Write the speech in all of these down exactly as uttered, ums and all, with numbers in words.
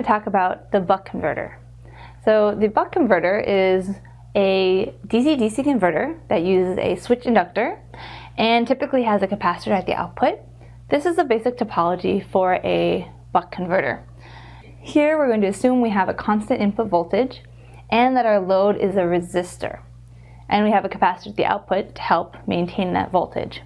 going to talk about the Buck Converter. So the Buck Converter is a D C D C converter that uses a switched inductor and typically has a capacitor at the output. This is the basic topology for a Buck Converter. Here we're going to assume we have a constant input voltage and that our load is a resistor, and we have a capacitor at the output to help maintain that voltage.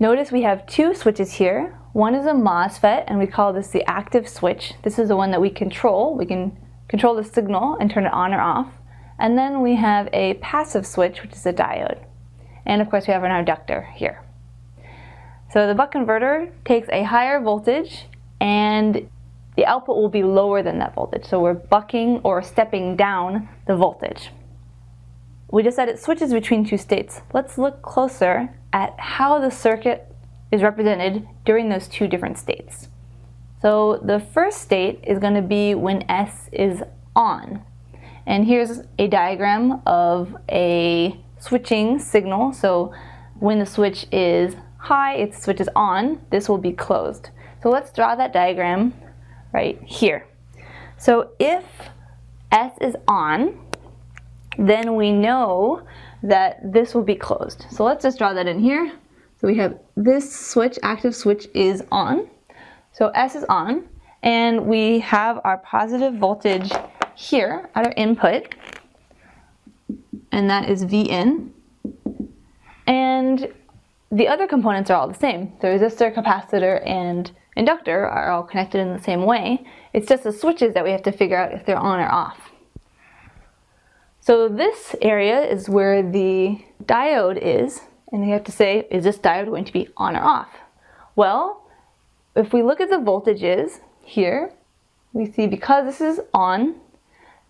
Notice we have two switches here. One is a MOSFET, and we call this the active switch. This is the one that we control. We can control the signal and turn it on or off. And then we have a passive switch, which is a diode. And of course we have an inductor here. So the Buck Converter takes a higher voltage and the output will be lower than that voltage. So we're bucking or stepping down the voltage. We just said it switches between two states. Let's look closer at how the circuit is represented during those two different states. So the first state is going to be when S is on. And here's a diagram of a switching signal. So when the switch is high, it switches on, this will be closed. So let's draw that diagram right here. So if S is on, then we know that this will be closed. So let's just draw that in here. So we have this switch, active switch is on. So S is on, and we have our positive voltage here at our input, and that is V in. And the other components are all the same. The resistor, capacitor, and inductor are all connected in the same way. It's just the switches that we have to figure out if they're on or off. So this area is where the diode is, and we have to say, is this diode going to be on or off? Well, if we look at the voltages here, we see because this is on,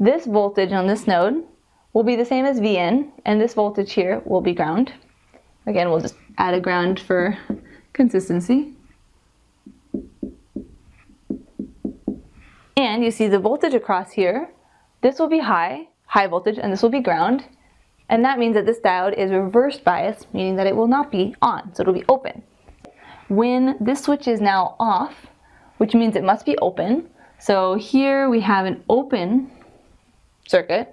this voltage on this node will be the same as V N, and this voltage here will be ground. Again, we'll just add a ground for consistency. And you see the voltage across here, this will be high, high voltage, and this will be ground. And that means that this diode is reverse biased, meaning that it will not be on, so it'll be open. When this switch is now off, which means it must be open, so here we have an open circuit,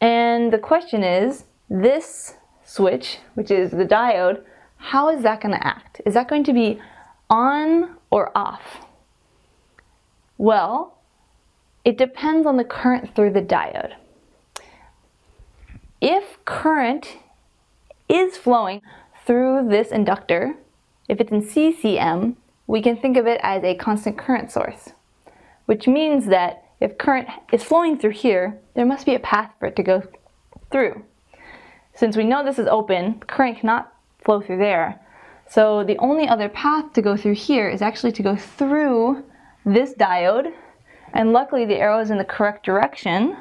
and the question is, this switch, which is the diode, how is that going to act? Is that going to be on or off? Well, it depends on the current through the diode. If current is flowing through this inductor, if it's in C C M, we can think of it as a constant current source, which means that if current is flowing through here, there must be a path for it to go through. Since we know this is open, current cannot flow through there. So the only other path to go through here is actually to go through this diode. And luckily the arrow is in the correct direction.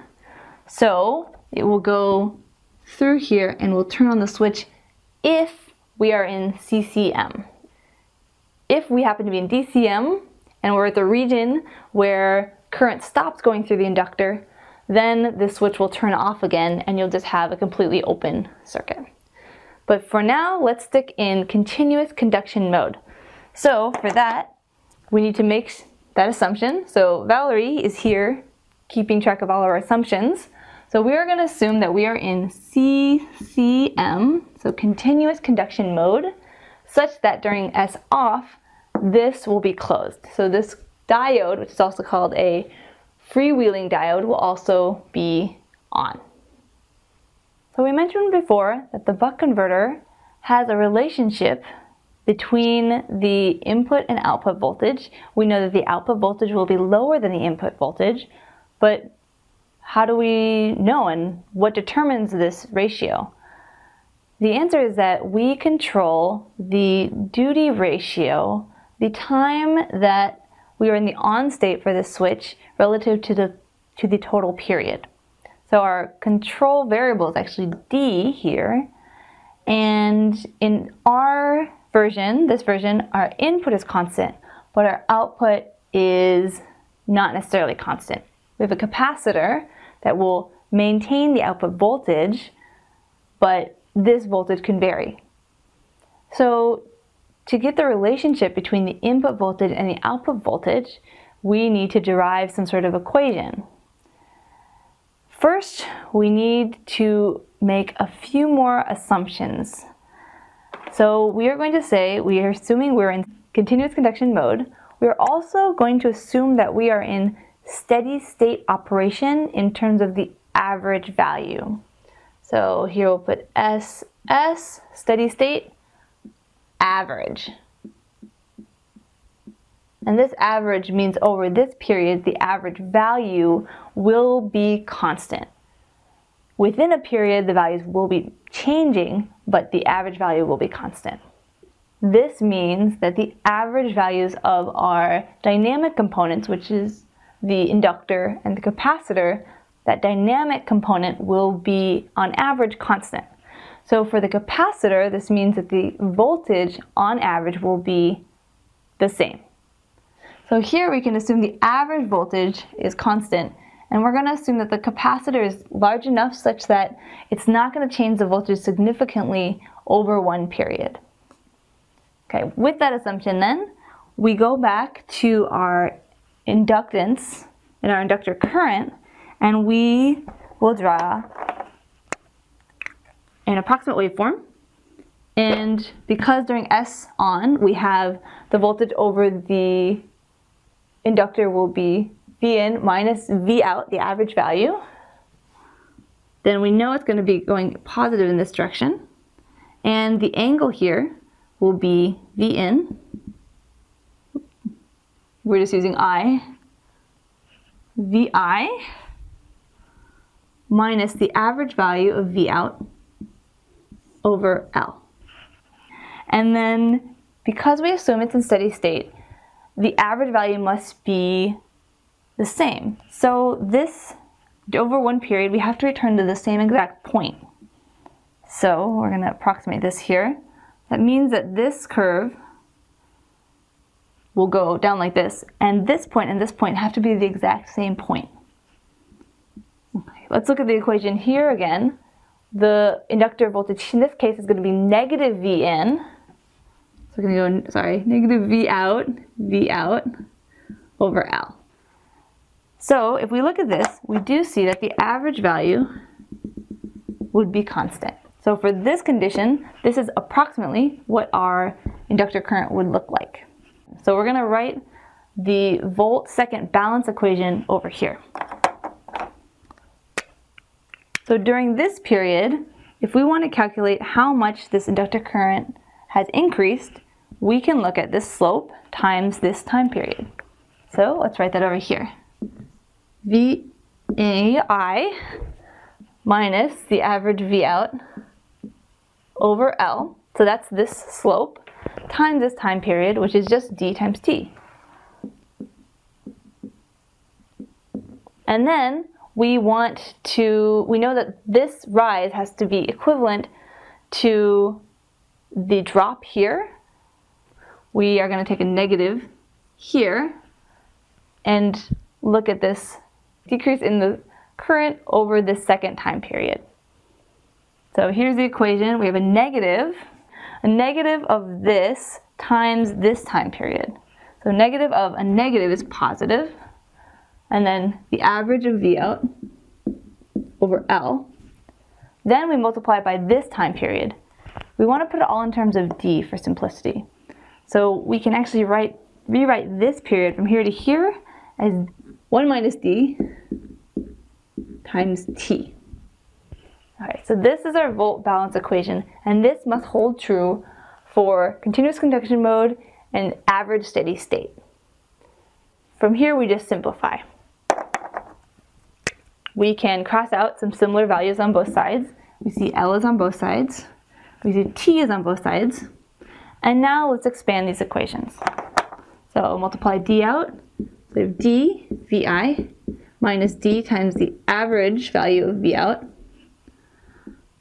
So it will go through here and we'll turn on the switch if we are in C C M. If we happen to be in D C M and we're at the region where current stops going through the inductor, then this switch will turn off again and you'll just have a completely open circuit. But for now, let's stick in continuous conduction mode. So for that, we need to make that assumption. So Valerie is here keeping track of all of our assumptions. So we are going to assume that we are in C C M, so continuous conduction mode, such that during S off, this will be closed. So this diode, which is also called a freewheeling diode, will also be on. So we mentioned before that the Buck Converter has a relationship between the input and output voltage. We know that the output voltage will be lower than the input voltage, but how do we know, and what determines this ratio? The answer is that we control the duty ratio, the time that we are in the on state for this switch relative to the, to the total period. So our control variable is actually D here, and in our version, this version, our input is constant, but our output is not necessarily constant. We have a capacitor that will maintain the output voltage, but this voltage can vary. So to get the relationship between the input voltage and the output voltage, we need to derive some sort of equation. First, we need to make a few more assumptions. So we are going to say, we are assuming we're in continuous conduction mode. We're also going to assume that we are in steady state operation in terms of the average value. So here we'll put S S, steady state, average. And this average means over this period, the average value will be constant. Within a period, the values will be changing, but the average value will be constant. This means that the average values of our dynamic components, which is the inductor and the capacitor, that dynamic component will be on average constant. So for the capacitor, this means that the voltage on average will be the same. So here we can assume the average voltage is constant, and we're going to assume that the capacitor is large enough such that it's not going to change the voltage significantly over one period. Okay, with that assumption then, we go back to our inductance and our inductor current, and we will draw an approximate waveform. And because during S on we have the voltage over the inductor will be V in minus V out, the average value, then we know it's going to be going positive in this direction. And the angle here will be V in. We're just using I. V I minus the average value of V out over L. And then because we assume it's in steady state, the average value must be the same. So this, over one period, we have to return to the same exact point. So we're going to approximate this here. That means that this curve will go down like this, and this point and this point have to be the exact same point. Okay, let's look at the equation here again. The inductor voltage in this case is going to be negative V in. So we're going to go, sorry, negative V out, V out over L. So if we look at this, we do see that the average value would be constant. So for this condition, this is approximately what our inductor current would look like. So we're going to write the volt second balance equation over here. So during this period, if we want to calculate how much this inductor current has increased, we can look at this slope times this time period. So let's write that over here. V I minus the average V out over L, so that's this slope, times this time period, which is just D times T. And then we want to, we know that this rise has to be equivalent to the drop here. We are going to take a negative here and look at this decrease in the current over this second time period. So here's the equation. We have a negative, a negative of this times this time period. So negative of a negative is positive, and then the average of V out over L. Then we multiply it by this time period. We want to put it all in terms of D for simplicity. So we can actually write, rewrite this period from here to here as one minus D times T. All right, so this is our volt balance equation, and this must hold true for continuous conduction mode and average steady state. From here, we just simplify. We can cross out some similar values on both sides. We see L is on both sides. We see T is on both sides. And now let's expand these equations. So multiply D out. So we have D, V I, minus D times the average value of V out.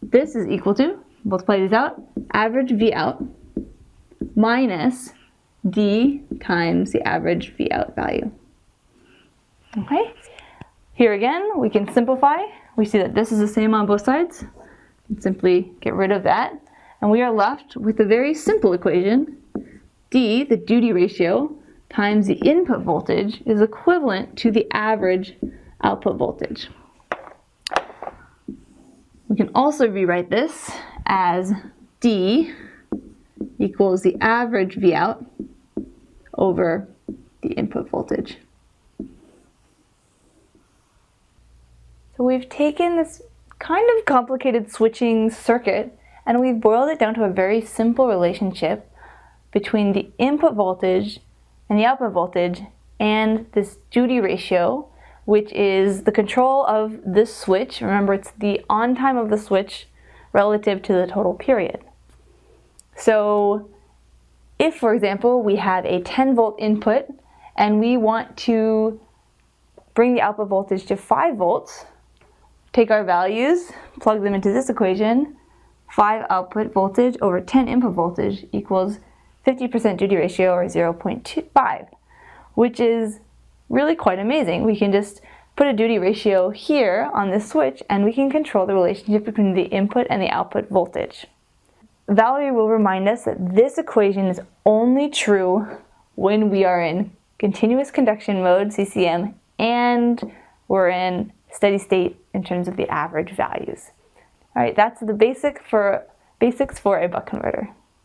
This is equal to, multiply these out, average V out minus D times the average V out value. Okay, here again, we can simplify. We see that this is the same on both sides. Simply get rid of that, and we are left with a very simple equation. D, the duty ratio, times the input voltage is equivalent to the average output voltage. We can also rewrite this as D equals the average V out over the input voltage. So we've taken this kind of complicated switching circuit and we've boiled it down to a very simple relationship between the input voltage and the output voltage and this duty ratio, which is the control of this switch. Remember, it's the on time of the switch relative to the total period. So if, for example, we have a ten volt input and we want to bring the output voltage to five volts, take our values, plug them into this equation, five output voltage over ten input voltage equals fifty percent duty ratio, or zero point two five, which is really quite amazing. We can just put a duty ratio here on this switch and we can control the relationship between the input and the output voltage. Valerie will remind us that this equation is only true when we are in continuous conduction mode, C C M, and we're in steady state in terms of the average values. All right, that's the basic for, basics for a buck converter.